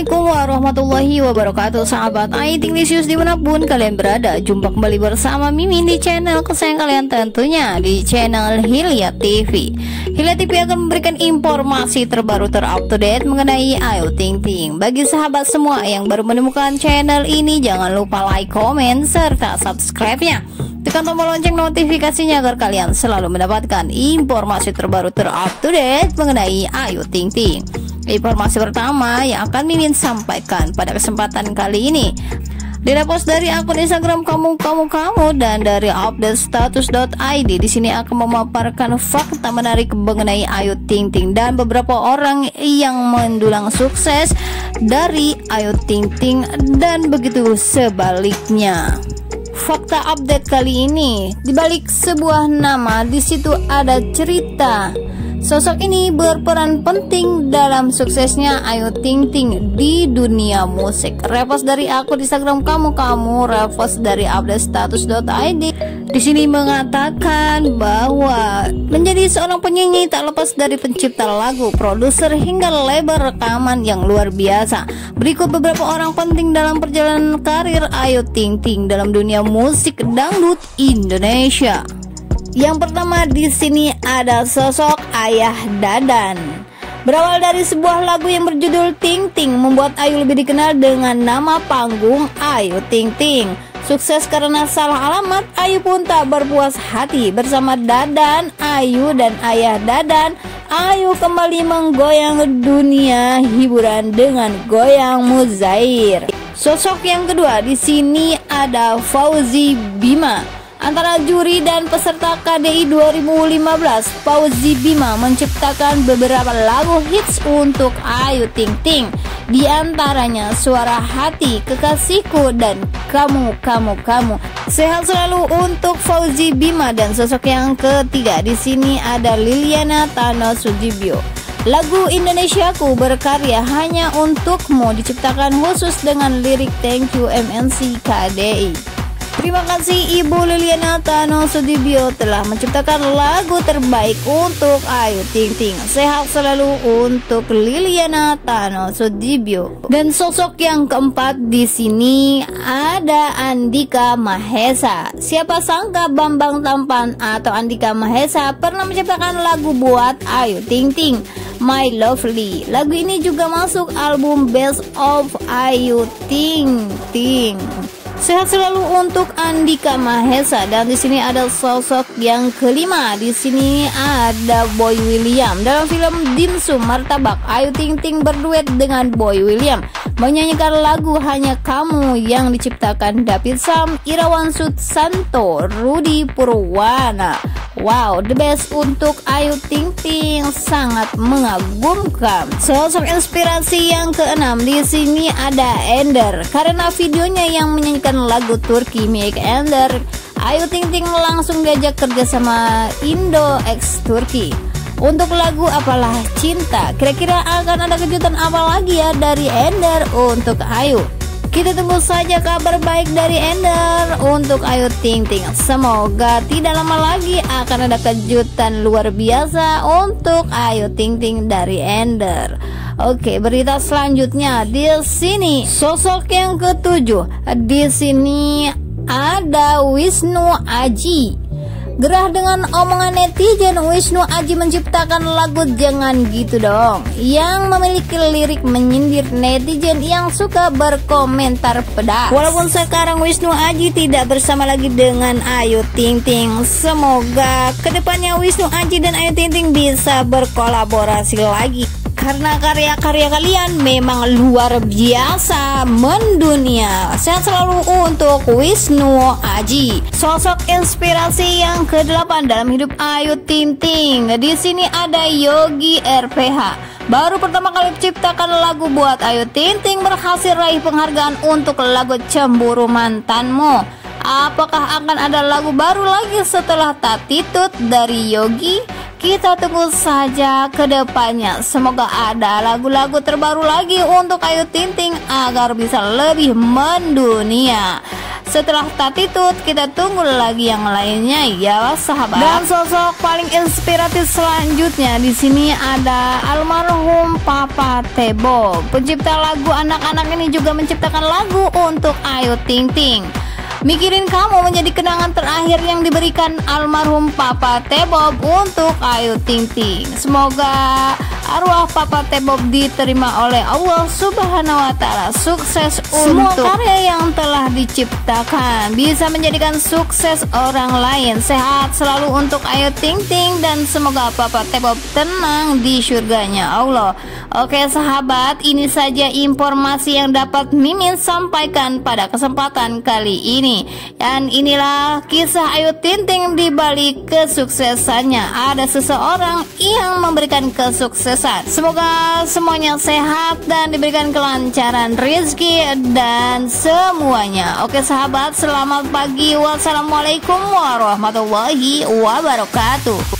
Assalamualaikum warahmatullahi wabarakatuh, sahabat Ayu Ting Ting dimanapun kalian berada. Jumpa kembali bersama Mimin di channel kesayangan kalian, tentunya di channel Hilya TV. Hilya TV akan memberikan informasi terbaru terupdate mengenai Ayu Ting Ting. Bagi sahabat semua yang baru menemukan channel ini, jangan lupa like, comment, serta subscribe-nya. Tekan tombol lonceng notifikasinya agar kalian selalu mendapatkan informasi terbaru terupdate mengenai Ayu Ting Ting. Informasi pertama yang akan Mimin sampaikan pada kesempatan kali ini direpost dari akun Instagram kamu dan dari update status.id. Di sini akan memaparkan fakta menarik mengenai Ayu Ting Ting dan beberapa orang yang mendulang sukses dari Ayu Ting Ting dan begitu sebaliknya. Fakta update kali ini, dibalik sebuah nama di situ ada cerita. Sosok ini berperan penting dalam suksesnya Ayu Ting Ting di dunia musik. Repost dari akun Instagram kamu, repost dari update status.id. Di sini mengatakan bahwa menjadi seorang penyanyi tak lepas dari pencipta lagu, produser hingga label rekaman yang luar biasa. Berikut beberapa orang penting dalam perjalanan karir Ayu Ting Ting dalam dunia musik dangdut Indonesia. Yang pertama di sini ada sosok Ayah Dadan. Berawal dari sebuah lagu yang berjudul Ting Ting, membuat Ayu lebih dikenal dengan nama panggung Ayu Ting Ting. Sukses karena salah alamat, Ayu pun tak berpuas hati. Bersama Dadan, Ayu dan Ayah Dadan, Ayu kembali menggoyang dunia hiburan dengan goyang muzair. Sosok yang kedua di sini ada Fauzi Bima. Antara juri dan peserta KDI 2015, Fauzi Bima menciptakan beberapa lagu hits untuk Ayu Ting Ting. Di antaranya Suara Hati, Kekasihku, dan Kamu. Sehat selalu untuk Fauzi Bima. Dan sosok yang ketiga di sini ada Liliana Tanoesoedibjo. Lagu Indonesiaku Berkarya Hanya Untukmu diciptakan khusus dengan lirik Thank You MNC KDI. Terima kasih Ibu Liliana Tanoesoedibjo telah menciptakan lagu terbaik untuk Ayu Ting Ting. Sehat selalu untuk Liliana Tanoesoedibjo. Dan sosok yang keempat di sini ada Andika Mahesa. Siapa sangka Bambang Tampan atau Andika Mahesa pernah menciptakan lagu buat Ayu Ting Ting, My Lovely. Lagu ini juga masuk album Best of Ayu Ting Ting. Sehat selalu untuk Andika Mahesa. Dan di sini ada sosok yang kelima. Di sini ada Boy William. Dalam film Dimsum Martabak, Ayu Ting Ting berduet dengan Boy William menyanyikan lagu Hanya Kamu yang diciptakan David Sam Irawan, SudSanto, Rudi Purwana. Wow, the best untuk Ayu Ting Ting, sangat mengagumkan. Sosok inspirasi yang keenam di sini ada Ender. Karena videonya yang menyanyikan lagu Turki milik Ender, Ayu Ting Ting langsung diajak kerja sama Indo X Turki untuk lagu Apalah Cinta. Kira-kira akan ada kejutan apa lagi ya dari Ender untuk Ayu? Kita tunggu saja kabar baik dari Ender untuk Ayu Ting Ting. Semoga tidak lama lagi akan ada kejutan luar biasa untuk Ayu Ting Ting dari Ender. Oke, berita selanjutnya di sini sosok yang ketujuh. Di sini ada Wisnu Aji. Gerah dengan omongan netizen, Wisnu Aji menciptakan lagu Jangan Gitu Dong yang memiliki lirik menyindir netizen yang suka berkomentar pedas. Walaupun sekarang Wisnu Aji tidak bersama lagi dengan Ayu Ting Ting, semoga kedepannya Wisnu Aji dan Ayu Ting Ting bisa berkolaborasi lagi, karena karya-karya kalian memang luar biasa mendunia. Sehat selalu untuk Wisnu Aji. Sosok inspirasi yang ke-8 dalam hidup Ayu Ting Ting. Di sini ada Yogi RPH. Baru pertama kali menciptakan lagu buat Ayu Ting Ting, berhasil raih penghargaan untuk lagu Cemburu Mantanmu. Apakah akan ada lagu baru lagi setelah Tatitut dari Yogi? Kita tunggu saja ke depannya. Semoga ada lagu-lagu terbaru lagi untuk Ayu Ting Ting agar bisa lebih mendunia. Setelah tatitut, kita tunggu lagi yang lainnya ya sahabat. Dan sosok paling inspiratif selanjutnya di sini ada almarhum Papa Tebok. Pencipta lagu anak-anak ini juga menciptakan lagu untuk Ayu Ting Ting. Mikirin Kamu menjadi kenangan terakhir yang diberikan almarhum Papa Tebok untuk Ayu Ting Ting. Semoga arwah Papa Tebok diterima oleh Allah Subhanahu wa Ta'ala. Sukses semua untuk karya yang telah diciptakan, bisa menjadikan sukses orang lain. Sehat selalu untuk Ayu Ting Ting, dan semoga Papa Tebok tenang di surganya Allah. Oke sahabat, ini saja informasi yang dapat Mimin sampaikan pada kesempatan kali ini. Dan inilah kisah Ayu Ting Ting di balik kesuksesannya. Ada seseorang yang memberikan kesuksesan. Semoga semuanya sehat dan diberikan kelancaran rezeki dan semuanya. Oke sahabat, selamat pagi. Wassalamualaikum warahmatullahi wabarakatuh.